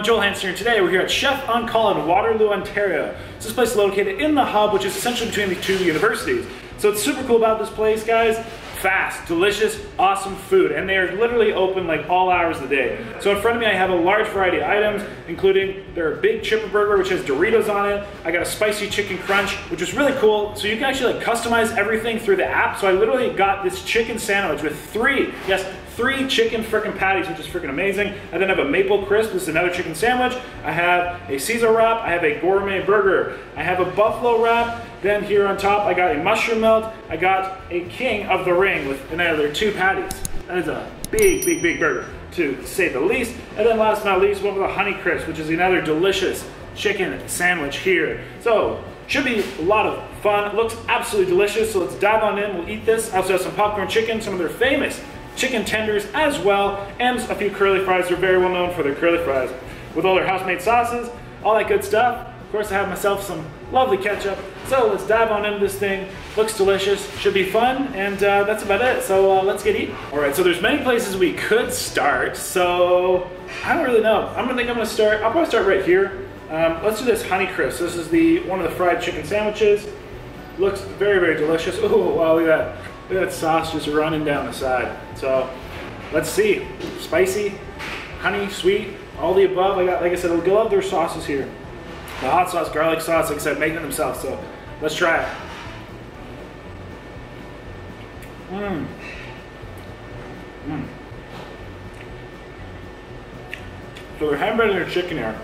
everyone, Joel Hansen here. Today we're here at Chef on Call in Waterloo, Ontario. So this place is located in the hub, which is essentially between the two universities. So what's super cool about this place, guys, fast, delicious, awesome food. And they are literally open like all hours of the day. So in front of me, I have a large variety of items, including their big chipper burger, which has Doritos on it. I got a spicy chicken crunch, which is really cool. So you can actually like customize everything through the app. So I literally got this chicken sandwich with three chicken frickin' patties, which is frickin' amazing. I then have a maple crisp, this is another chicken sandwich. I have a Caesar wrap, I have a gourmet burger. I have a buffalo wrap, then here on top I got a mushroom melt. I got a king of the ring with another two patties. That is a big, big, big burger, to say the least. And then last but not least, one with a honey crisp, which is another delicious chicken sandwich here. So, should be a lot of fun. It looks absolutely delicious, so let's dive on in, we'll eat this. I also have some popcorn chicken, some of their famous chicken tenders as well, and a few curly fries. They're very well known for their curly fries with all their house-made sauces, all that good stuff. Of course, I have myself some lovely ketchup. So let's dive on into this thing. Looks delicious, should be fun, and that's about it. So let's get eating. All right, so there's many places we could start, so I don't really know. I'll probably start right here. Let's do this honey crisp. This is one of the fried chicken sandwiches. Looks very, very delicious. Oh, wow, look at that. That sauce just running down the side. So let's see, spicy, honey, sweet, all the above. I got, like I said, I love their sauces here. The hot sauce, garlic sauce, like I said, making it themselves. So let's try it. Mmm. Mmm. So they're hand breading their chicken here.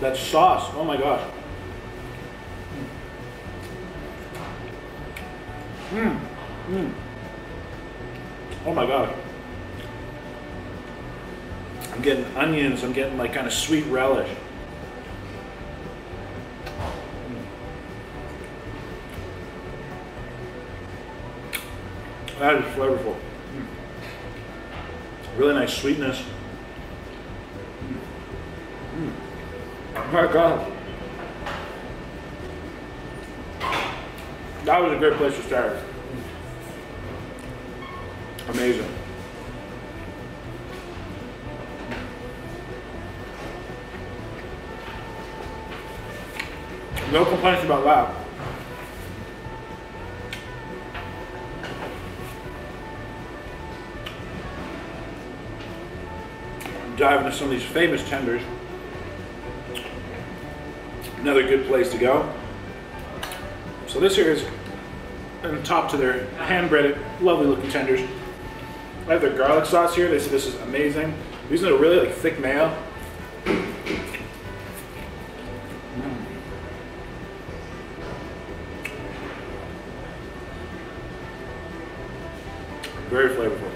That sauce, oh my gosh. Mmm, mmm. Oh my god. I'm getting onions, I'm getting like kind of sweet relish. That is flavorful. Really nice sweetness. Oh my god. That was a great place to start. Amazing. No complaints about that. Dive into some of these famous tenders. Another good place to go. So this here is on top to their hand-breaded, lovely-looking tenders. I have their garlic sauce here. They said this is amazing. These are really like thick mayo. Mm. Very flavorful.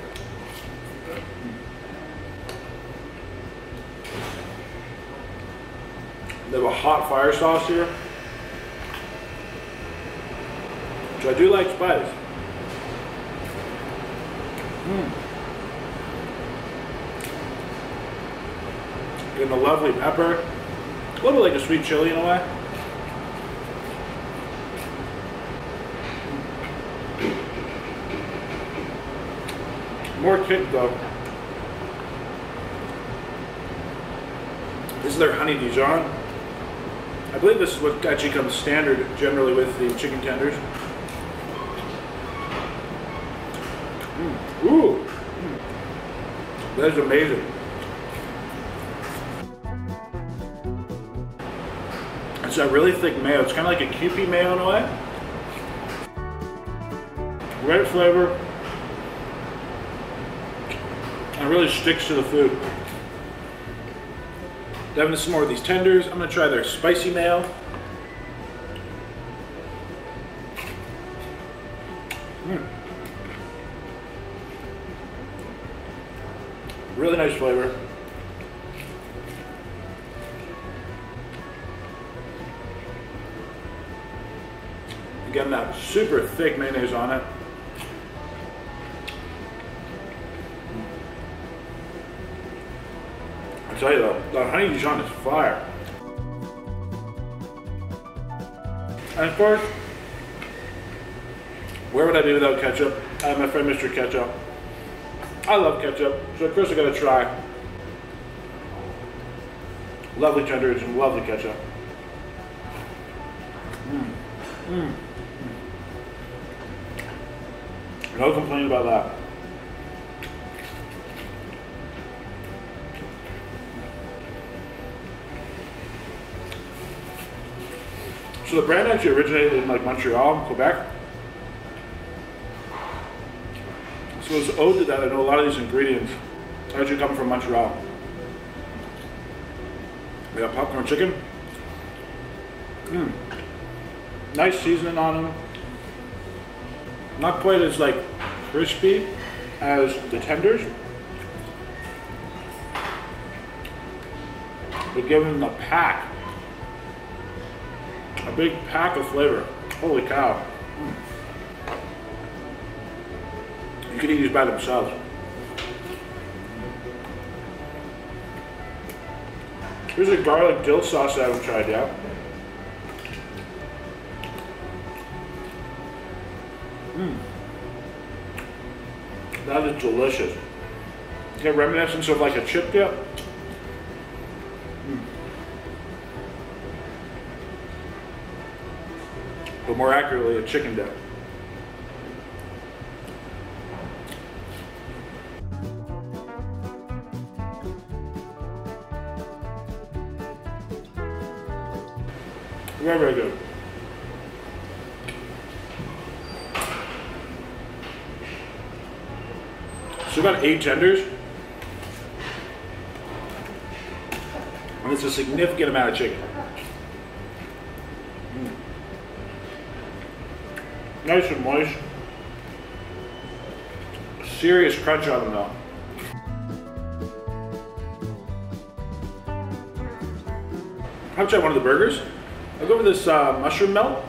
They have a hot fire sauce here. So I do like spice. Mm. Getting a lovely pepper. A little like a sweet chili in a way. More kick though. This is their honey Dijon. I believe this is what actually comes standard generally with the chicken tenders. Ooh, that is amazing. It's a really thick mayo. It's kind of like a kewpie mayo in a way. Great flavor. And it really sticks to the food. Diving into some more of these tenders. I'm gonna try their spicy mayo. Really nice flavor. Again, that super thick mayonnaise on it. I tell you though, the honey Dijon is fire. And of course, where would I be without ketchup? I have my friend Mr. Ketchup. I love ketchup, so of course I gotta try Love the cheddar and love the ketchup. No complaint about that. So the brand actually originated in like Montreal, Quebec. So it's owed to that. I know a lot of these ingredients actually come from Montreal. We got popcorn chicken. Nice seasoning on them. Not quite as like crispy as the tenders, but giving them a pack. A big pack of flavor. Holy cow. You can eat these by themselves. Here's a garlic dill sauce I haven't tried yet. That is delicious. You get reminiscence of like a chip dip. But more accurately, a chicken dip. Very, very good. So we've got 8 tenders. And it's a significant amount of chicken. Nice and moist. Serious crunch on them though. I've tried one of the burgers. I'll go for this mushroom melt.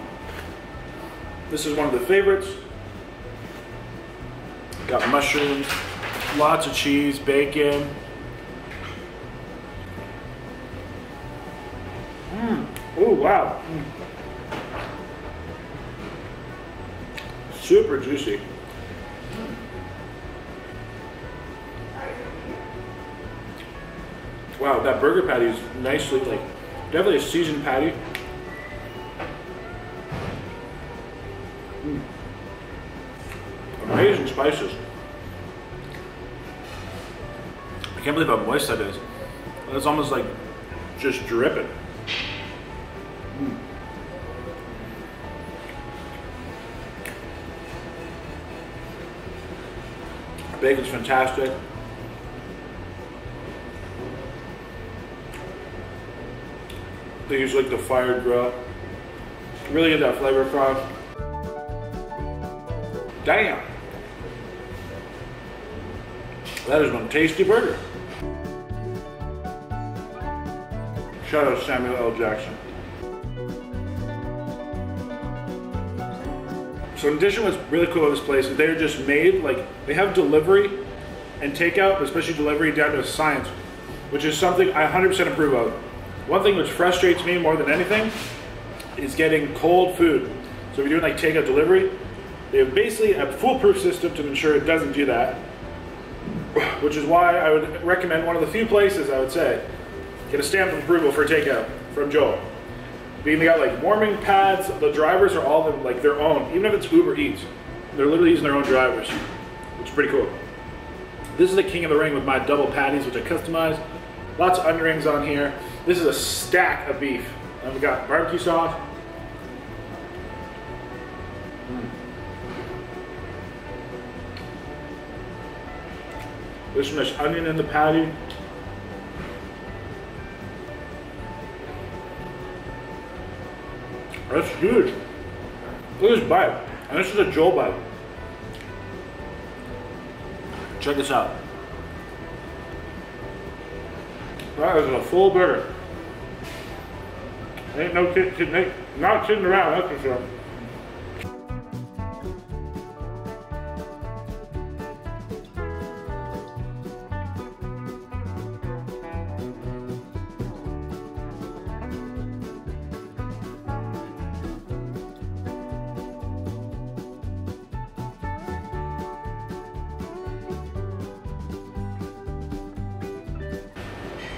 This is one of the favorites. Got mushrooms, lots of cheese, bacon. Oh wow. Super juicy. Wow, that burger patty is nicely, like, definitely a seasoned patty. Amazing spices. I can't believe how moist that is. That's almost like just dripping. Bacon's fantastic. They use like the fired grill. Really get that flavor across. Damn! That is one tasty burger. Shout out to Samuel L. Jackson. So in addition, what's really cool about this place is they're just made, like, they have delivery and takeout, but especially delivery down to science, which is something I 100% approve of. One thing which frustrates me more than anything is getting cold food. So if you're doing like takeout delivery, they have basically a foolproof system to ensure it doesn't do that, which is why I would recommend one of the few places I would say, get a stamp of approval for takeout from Joel. Being they got like warming pads, the drivers are all like their own, even if it's Uber Eats. They're literally using their own drivers, which is pretty cool. This is the King of the Ring with my double patties, which I customized. Lots of onion rings on here. This is a stack of beef. And we got barbecue sauce. There's some nice onion in the patty. That's huge. Look at this bite. And this is a Joel bite. Check this out. That is a full burger. Ain't no kid, not kidding around, that's for sure.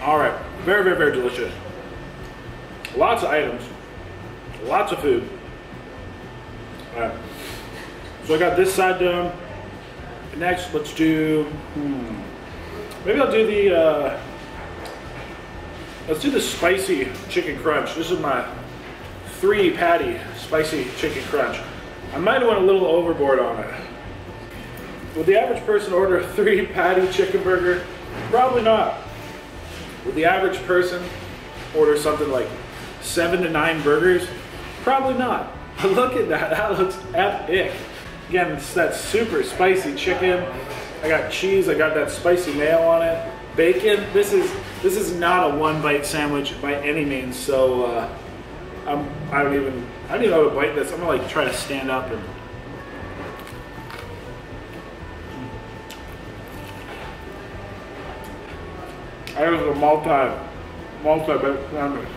All right, Very, very, very delicious. Lots of items, lots of food. All right. So I got this side done. Next, let's do, maybe I'll do the, let's do the spicy chicken crunch. This is my 3-patty spicy chicken crunch. I might have went a little overboard on it. Would the average person order a 3-patty chicken burger? Probably not. Would the average person order something like 7 to 9 burgers? Probably not. But look at that, that looks epic. Again, it's that super spicy chicken. I got cheese, I got that spicy mayo on it. Bacon, this is not a one-bite sandwich by any means, so I don't even know how to bite this. I'm gonna like try to stand up and... I was a multi-bite sandwich.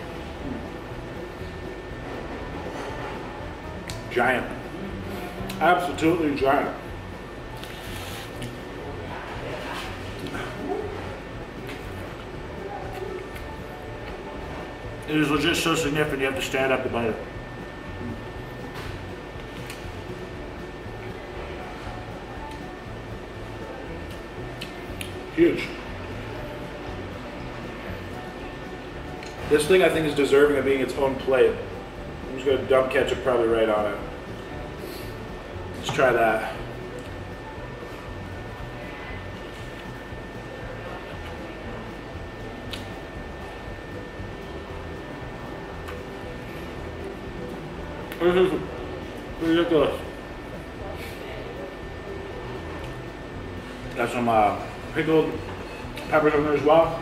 Giant. Absolutely giant. It is legit so significant you have to stand up to bite it. Huge. This thing I think is deserving of being its own plate. I'm just gonna dump ketchup probably right on it. Let's try that. This is ridiculous. Got some pickled peppers on there as well.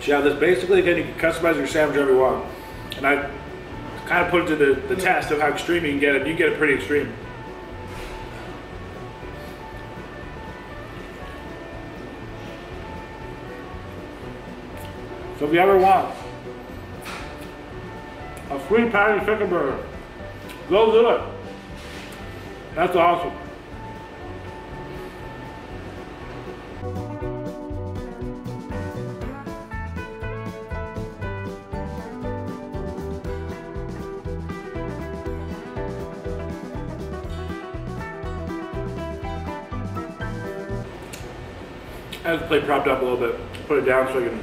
So yeah, this basically, again, you can customize your sandwich however you want. And I kind of put it to the test of how extreme you can get it. You can get it pretty extreme. So if you ever want a 3-patty chicken burger, go do it. That's awesome. I have the plate propped up a little bit, put it down so I can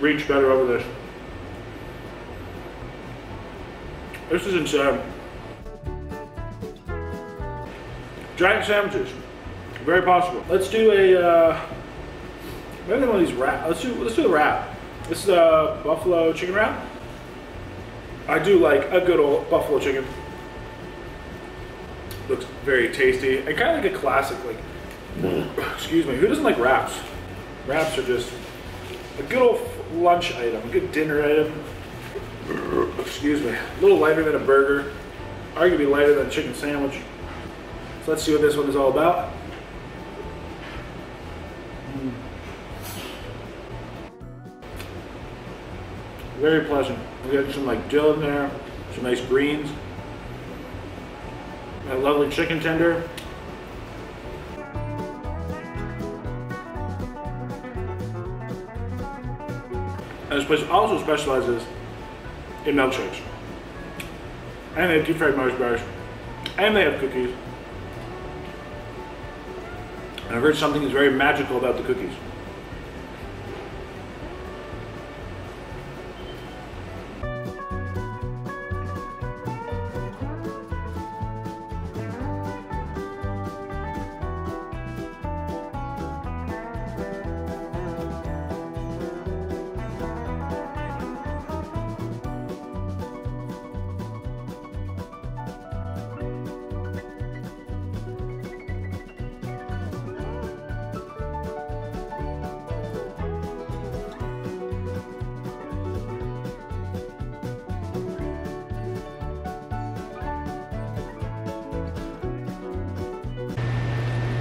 reach better over this. This is insane. Giant sandwiches, very possible. Let's do a maybe one of these wrap. Let's do a wrap. This is a buffalo chicken wrap. I do like a good old buffalo chicken. Looks very tasty and kind of like a classic like. Excuse me, who doesn't like wraps? Wraps are just a good old lunch item, a good dinner item. Excuse me, a little lighter than a burger, arguably lighter than a chicken sandwich. So let's see what this one is all about. Very pleasant. We got some like dill in there, some nice greens, that lovely chicken tender. And this place also specializes in milkshakes. And they have deep-fried Mars bars. And they have cookies. And I've heard something is very magical about the cookies.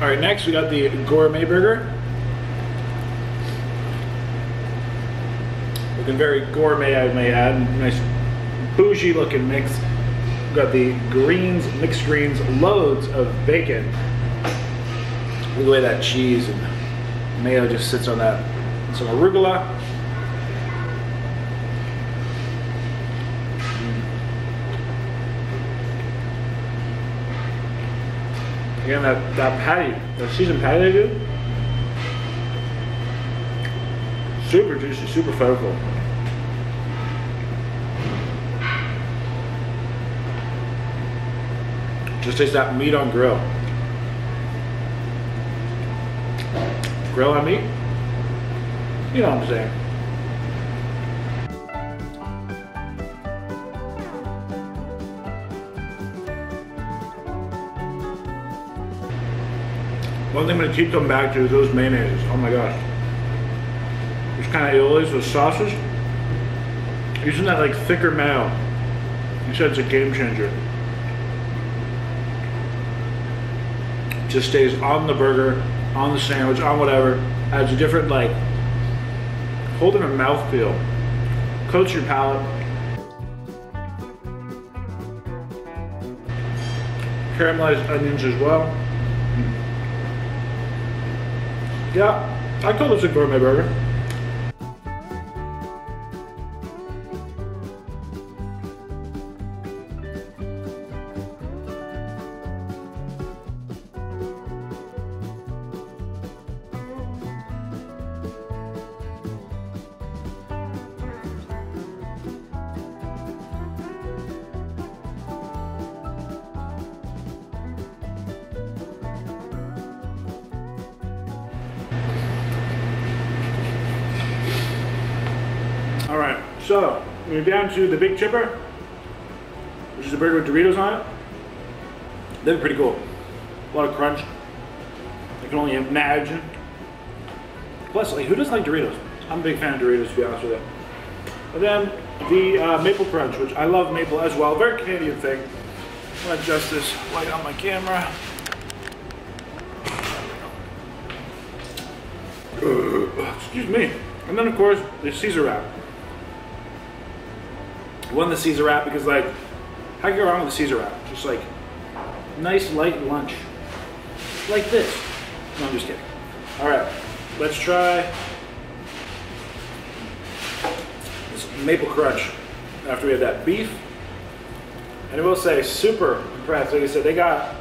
All right, next we got the gourmet burger. Looking very gourmet, I may add. Nice bougie looking mix. We've got the greens, mixed greens, loads of bacon. Look at the way that cheese and mayo just sits on that and some arugula. Again, that patty, that seasoned patty they do, super juicy, super flavorful. Just taste that meat on grill. Grill on meat? You know what I'm saying. One thing I'm going to keep coming back to is those mayonnaises. Oh my gosh. Those kind of Iolis with sauces. Using that like thicker mayo. You said it's a game changer. It just stays on the burger, on the sandwich, on whatever. Adds a different like, whole different mouthfeel. Coats your palate. Caramelized onions as well. Yeah, I call this a gourmet burger. Alright, so we're down to the Big Chipper, which is a burger with Doritos on it. They're pretty cool. A lot of crunch. I can only imagine. Plus, like, who doesn't like Doritos? I'm a big fan of Doritos, to be honest with you. And then the maple crunch, which I love maple as well. Very Canadian thing. I'm gonna adjust this light on my camera. Excuse me. And then, of course, the Caesar wrap. Won the Caesar wrap because, like, how can you go wrong with the Caesar wrap? Just like nice light lunch, like this. No, I'm just kidding. All right, let's try this maple crunch after we have that beef. And I will say, super impressed. Like I said, they got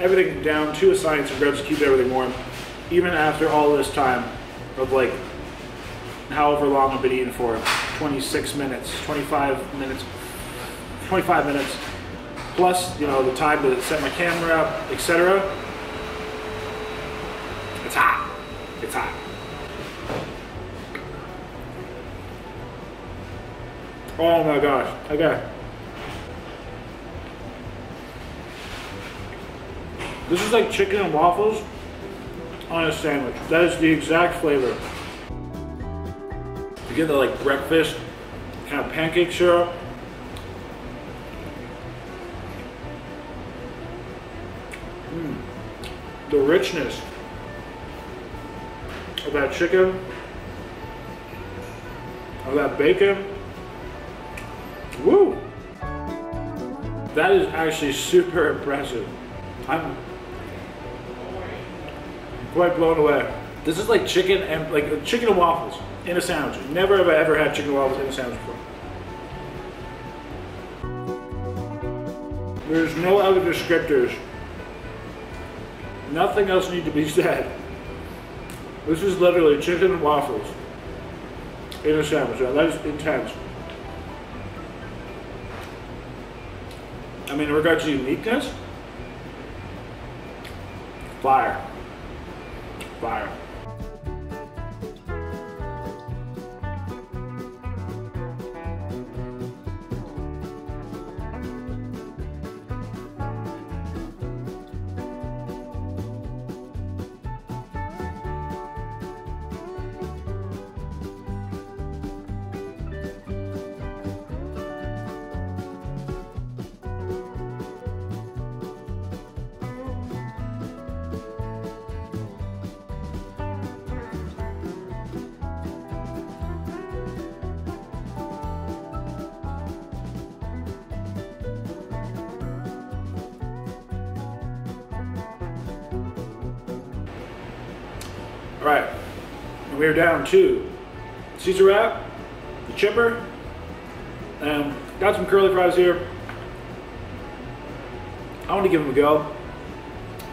everything down to a science and Greb's keep everything warm, even after all this time of like however long I've been eating for. 26 minutes, 25 minutes, 25 minutes, plus, you know, the time to set my camera up, etc. It's hot. It's hot. Oh my gosh. Okay. This is like chicken and waffles on a sandwich. That is the exact flavor. You get the like breakfast kind of pancake syrup. The richness of that chicken, of that bacon. Woo! That is actually super impressive. I'm quite blown away. This is like chicken and like chicken and waffles in a sandwich. Never have I ever had chicken and waffles in a sandwich before. There's no other descriptors. Nothing else needs to be said. This is literally chicken and waffles in a sandwich. Now, that is intense. I mean, in regards to uniqueness, fire. Fire. All right, and we were down two. Caesar wrap, the chipper, and got some curly fries here. I want to give them a go.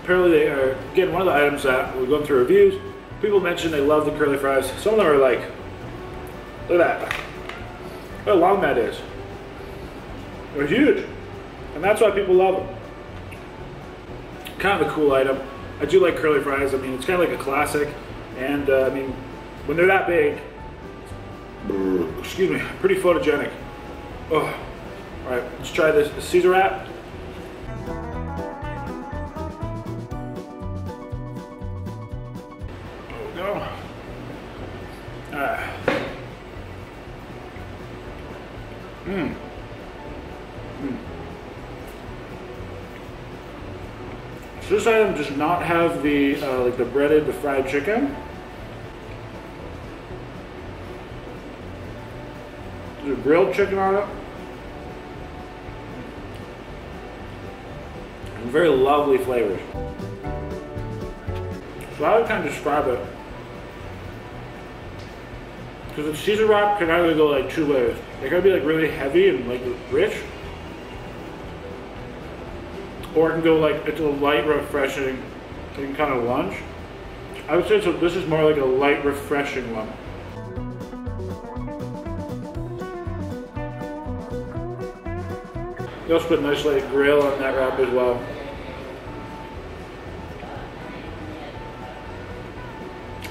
Apparently they are, again, one of the items that we're going through reviews, people mentioned they love the curly fries. Some of them are like, look at that, look how long that is. They're huge, and that's why people love them. Kind of a cool item. I do like curly fries. I mean, it's kind of like a classic, and I mean, when they're that big, excuse me, pretty photogenic. Oh, all right, let's try this Caesar wrap. There we go. So this item does not have the like the breaded, the fried chicken. There's a grilled chicken on it. And very lovely flavors. So I would kind of describe it, because the Caesar wrap can either go like two ways. They can be like really heavy and like rich, or it can go like, it's a light refreshing thing, kind of lunch. I would say so this is more like a light refreshing one. You also put a nice like grill on that wrap as well.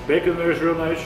Bacon there is real nice.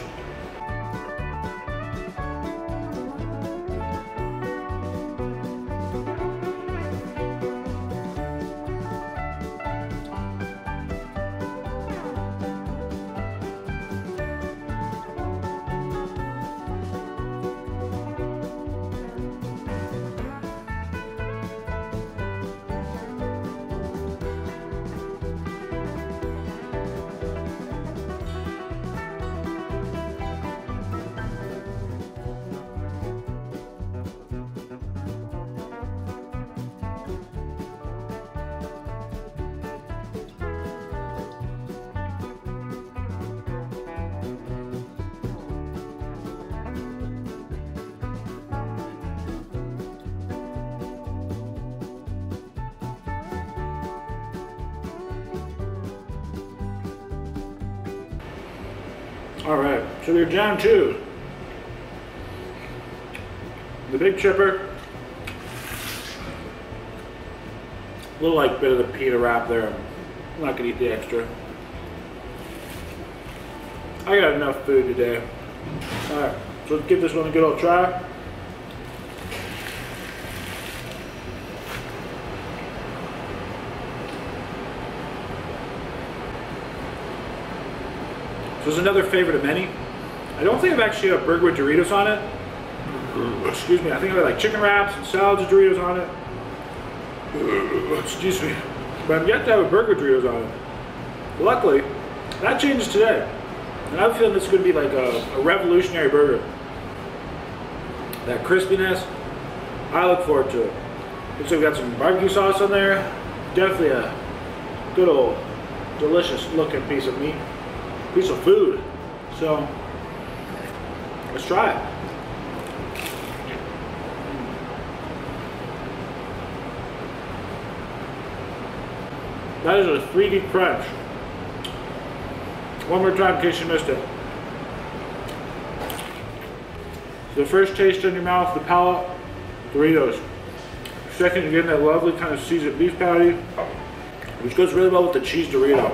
All right, so we're down to the big chipper. A little like bit of the pita wrap there. I'm not gonna eat the extra. I got enough food today. All right, so let's give this one a good old try. So it's another favorite of many. I don't think I've actually had a burger with Doritos on it. Excuse me, I think I've had like chicken wraps and salads with Doritos on it. Excuse me. But I'm yet to have a burger with Doritos on it. Luckily, that changes today. And I'm feeling this is gonna be like a revolutionary burger. That crispiness, I look forward to it. Looks like we got some barbecue sauce on there. Definitely a good old delicious looking piece of meat. Piece of food. So let's try it. That is a 3D crunch. One more time in case you missed it. So the first taste in your mouth, the palate, Doritos. Second, again, that lovely kind of seasoned beef patty, which goes really well with the cheese Dorito.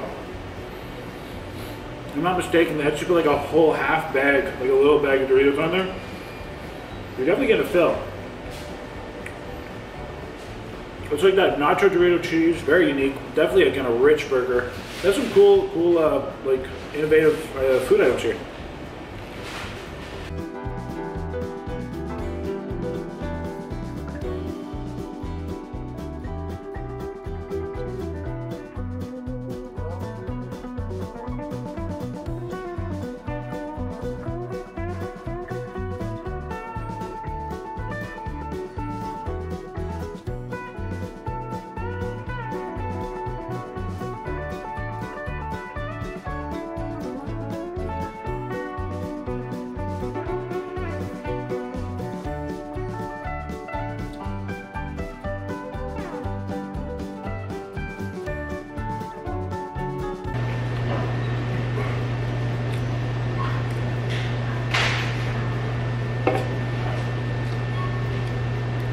If I'm not mistaken, that should be like a whole half bag, like a little bag of Doritos on there. You're definitely getting a fill. It's like that nacho Dorito cheese, very unique. Definitely a kind of rich burger. There's some cool, like innovative food items here.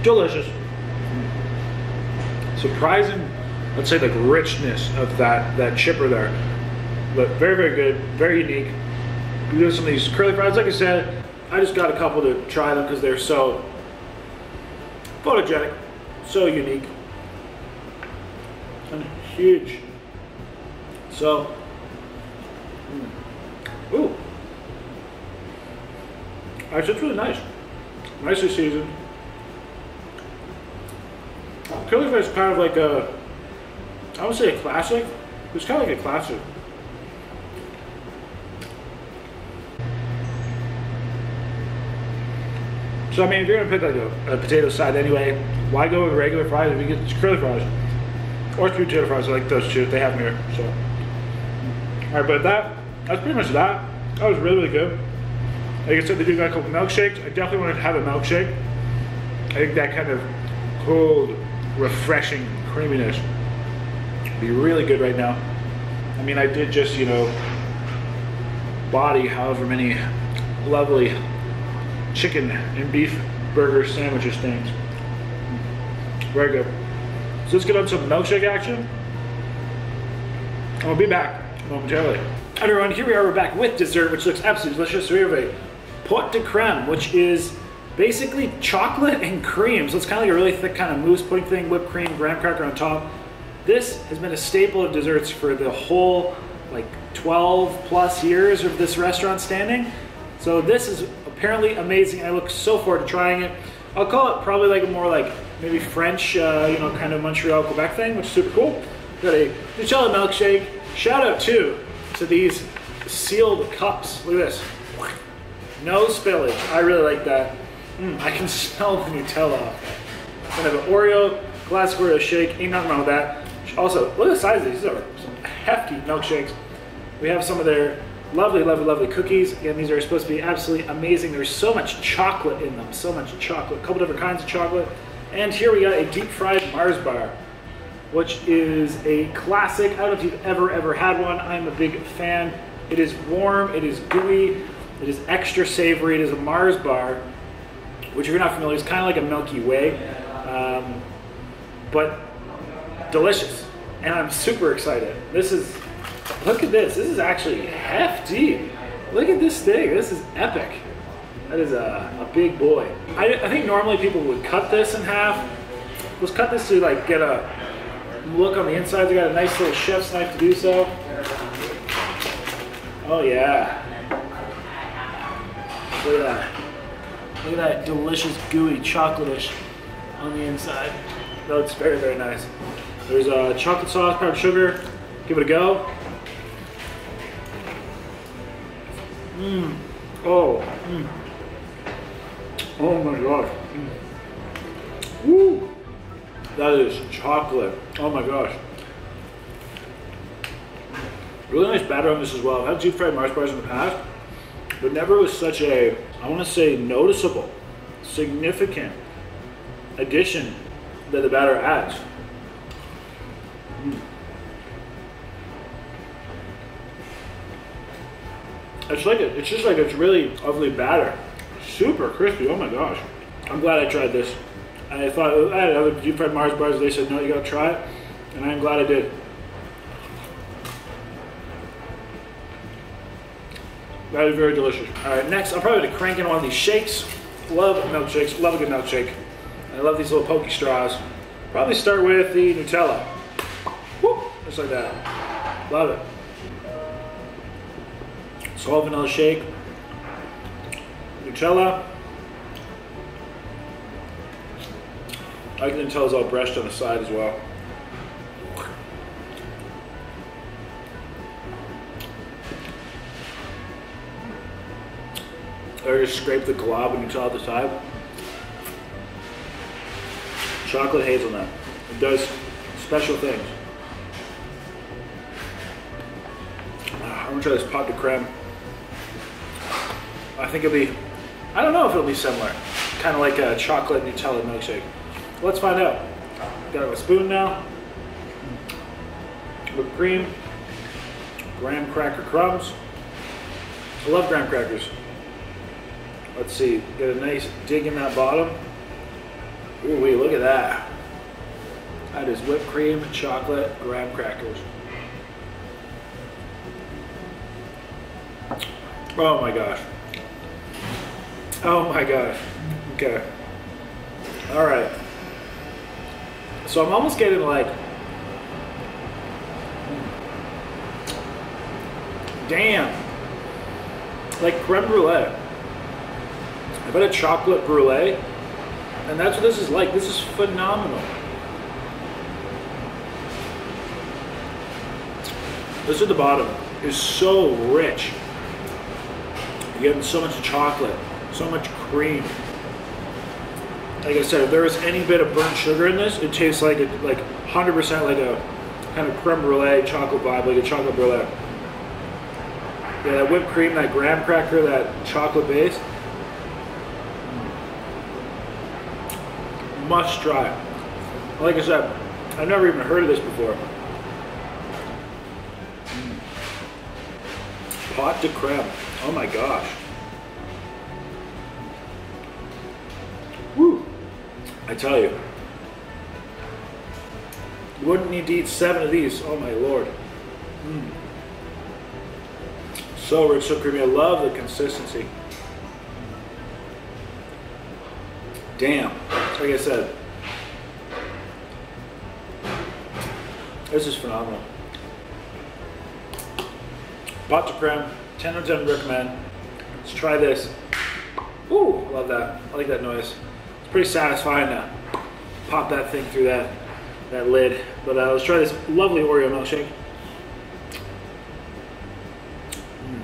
Delicious. Surprising, let's say, like, richness of that chipper there. But very, very good, very unique. We do some of these curly fries. Like I said, I just got a couple to try them because they're so photogenic, so unique, and huge. So, ooh, actually, it's really nice. Nicely seasoned. Curly fries is kind of like a, I would say a classic. It's kind of like a classic. So I mean, if you're gonna pick like a potato side anyway, why go with regular fries if you get curly fries? Or sweet potato fries, I like those two, they have them here, so. All right, but that's pretty much that. That was really, really good. Like I said, they do got a couple milkshakes. I definitely wanted to have a milkshake. I think that kind of cold, refreshing creaminess would be really good right now. I mean, I did just, you know, body however many lovely chicken and beef burger sandwiches things. Very good. So let's get on some milkshake action. I'll be back momentarily. Hi everyone, here we are, we're back with dessert, which looks absolutely delicious. So we have a pot de crème, which is basically chocolate and cream. So it's kind of like a really thick kind of mousse pudding thing, whipped cream, graham cracker on top. This has been a staple of desserts for the whole like 12 plus years of this restaurant standing. So this is apparently amazing. I look so forward to trying it. I'll call it probably like a more like maybe French, you know, kind of Montreal, Quebec thing, which is super cool. Got a Nutella milkshake. Shout out to these sealed cups. Look at this. No spillage. I really like that. I can smell the Nutella. I have an Oreo, classic Oreo shake. Ain't nothing wrong with that. Also, look at the size of these. These are some hefty milkshakes. We have some of their lovely, lovely, lovely cookies. Again, these are supposed to be absolutely amazing. There's so much chocolate in them, so much chocolate. A couple different kinds of chocolate. And here we got a deep fried Mars bar, which is a classic. I don't know if you've ever had one. I'm a big fan. It is warm, it is gooey, it is extra savory. It is a Mars bar, which if you're not familiar, is kind of like a Milky Way, but delicious. And I'm super excited. This is, look at this. This is actually hefty. Look at this thing. This is epic. That is a big boy. I think normally people would cut this in half. Let's cut this to like get a look on the inside. They got a nice little chef's knife to do so. Oh yeah. Look at that. Look at that delicious, gooey, chocolatish on the inside. No, it's very, very nice. There's chocolate sauce, powdered sugar. Give it a go. Oh. Oh my gosh. Woo. That is chocolate. Oh my gosh. Really nice batter on this as well. I've had deep fried Mars bars in the past, but never was such a, I want to say, noticeable, significant addition that the batter adds. It's like it's just like it's really lovely batter, super crispy. Oh my gosh! I'm glad I tried this. I thought I had other deep fried Mars bars. They said no, you gotta try it, and I'm glad I did. That is very delicious. All right, next I'm probably gonna crank in one of these shakes. Love milkshakes. Love a good milkshake. I love these little pokey straws. Probably start with the Nutella. Whoop! Just like that. Love it. Salt vanilla shake, Nutella. I can tell it's all brushed on the side as well. Or just scrape the glob and Nutella at the side. Chocolate hazelnut. It does special things. I'm gonna try this pot de crème. I think it'll be, I don't know if it'll be similar. Kind of like a chocolate Nutella milkshake. Let's find out. Got a spoon now. Whipped cream. Graham cracker crumbs. I love graham crackers. Let's see, get a nice dig in that bottom. Ooh wee, look at that. That is whipped cream, chocolate, graham crackers. Oh my gosh. Oh my gosh. Okay. All right. So I'm almost getting like, damn, like creme brulee. I put a chocolate brulee, and that's what this is like. This is phenomenal. This at the bottom is so rich. You're getting so much chocolate, so much cream. Like I said, if there is any bit of burnt sugar in this, it tastes like it, like 100% like a kind of creme brulee chocolate vibe, like a chocolate brulee. Yeah, that whipped cream, that graham cracker, that chocolate base. Must try. Like I said, I've never even heard of this before. Pot de crème. Oh my gosh. Woo! I tell you. You wouldn't need to eat 7 of these. Oh my lord. Mm. So rich, so creamy. I love the consistency. Damn. Like I said. This is phenomenal. Pot de crème. 10 out of 10 recommend. Let's try this. Ooh, love that. I like that noise. It's pretty satisfying to pop that thing through that lid. But let's try this lovely Oreo milkshake. Mm.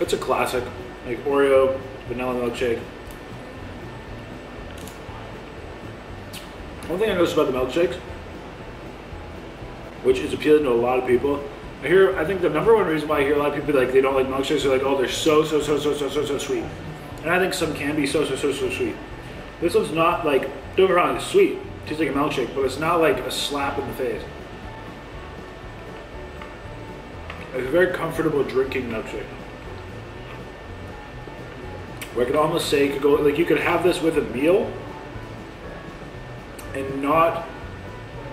It's a classic, like Oreo vanilla milkshake. One thing I noticed about the milkshakes, which is appealing to a lot of people. I think the #1 reason why I hear a lot of people like they don't like milkshakes, they're like, oh, they're so sweet. And I think some can be so sweet. This one's not like, don't get me wrong, it's sweet. It tastes like a milkshake, but it's not like a slap in the face. It's a very comfortable drinking milkshake. Where I could almost say, could go, like you could have this with a meal and not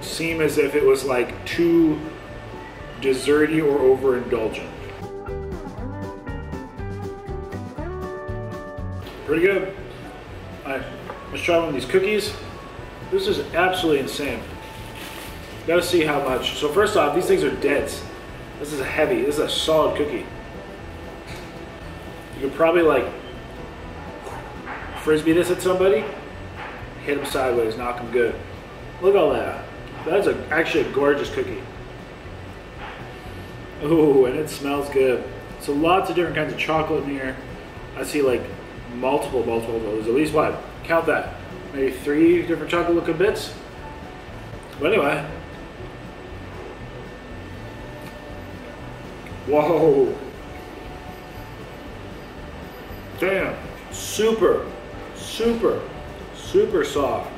seem as if it was like too desserty or overindulgent. Pretty good. All right, let's try one of these cookies. This is absolutely insane. Gotta see how much. So first off, these things are dense. This is heavy, this is a solid cookie. You could probably like frisbee this at somebody, hit them sideways, knock them good. Look at all that. That's actually a gorgeous cookie. Ooh, and it smells good. So lots of different kinds of chocolate in here. I see like multiple of those. At least what? Count that. Maybe 3 different chocolate looking bits. But anyway. Whoa. Damn. Super, super, super soft.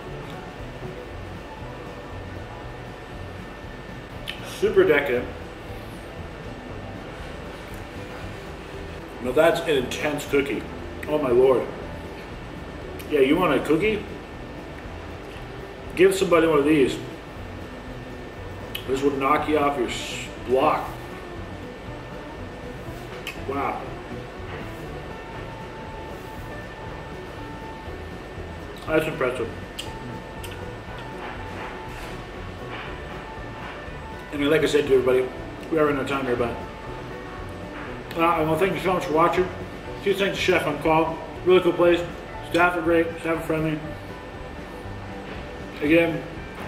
Super decadent. Now that's an intense cookie. Oh my lord. Yeah, you want a cookie? Give somebody one of these. This will knock you off your block. Wow. That's impressive. And like I said to everybody, we are running out of time here, but I want to thank you so much for watching. Huge thanks to Chef on Call. Really cool place. Staff are great. Staff are friendly. Again,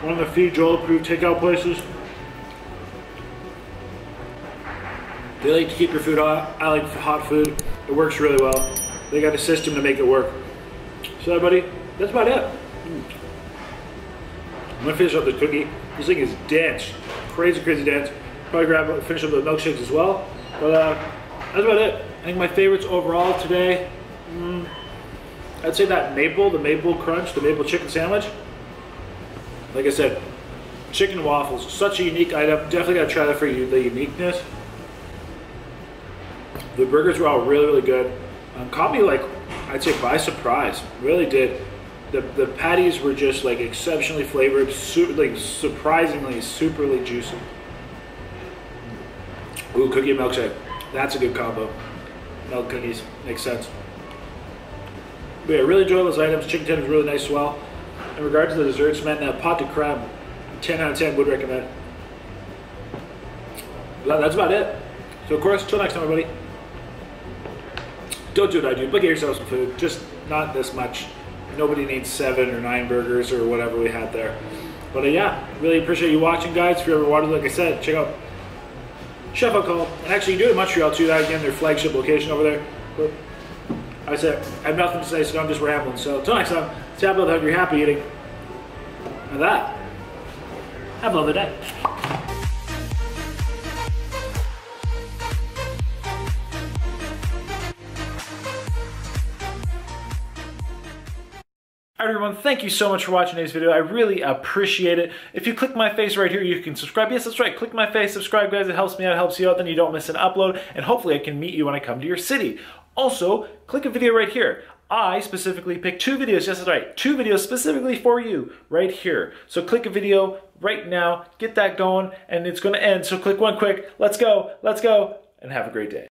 one of the few Joel-approved takeout places. They like to keep your food hot. I like hot food. It works really well. They got a system to make it work. So everybody, that's about it. I'm going to finish up this cookie. This thing is dense. Crazy, crazy dense. Probably finish up the milkshakes as well. But that's about it. I think my favorites overall today, I'd say that maple, the maple crunch, the maple chicken sandwich. Like I said, chicken waffles, such a unique item. Definitely gotta try that for you, the uniqueness. The burgers were all really, really good. Caught me, like, I'd say by surprise, really did. The patties were just like exceptionally flavored, surprisingly, superly juicy. Ooh, cookie and milkshake. That's a good combo. Milk cookies, makes sense. But yeah, really enjoyed those items. Chicken tenders really nice as well. In regard to the desserts, man, that pot de crème, 10 out of 10 would recommend. Well, that's about it. So of course, till next time, everybody. Don't do what I do, but get yourself some food. Just not this much. Nobody needs 7 or 9 burgers or whatever we had there. But yeah, really appreciate you watching, guys. If you're ever watching, like I said, check out Chef on Call. And actually, you do it in Montreal too. That again, their flagship location over there. But I said, I have nothing to say, so I'm just rambling. So until next time, tap out the hungry, happy eating. And that, have a lovely day. Everyone, thank you so much for watching today's video. I really appreciate it. If you click my face right here, you can subscribe. Yes, that's right. Click my face, subscribe, guys. It helps me out, it helps you out. Then you don't miss an upload, and hopefully I can meet you when I come to your city. Also, click a video right here. I specifically picked 2 videos. Yes, that's right. 2 videos specifically for you right here. So click a video right now, get that going, and it's going to end. So click one quick. Let's go, and have a great day.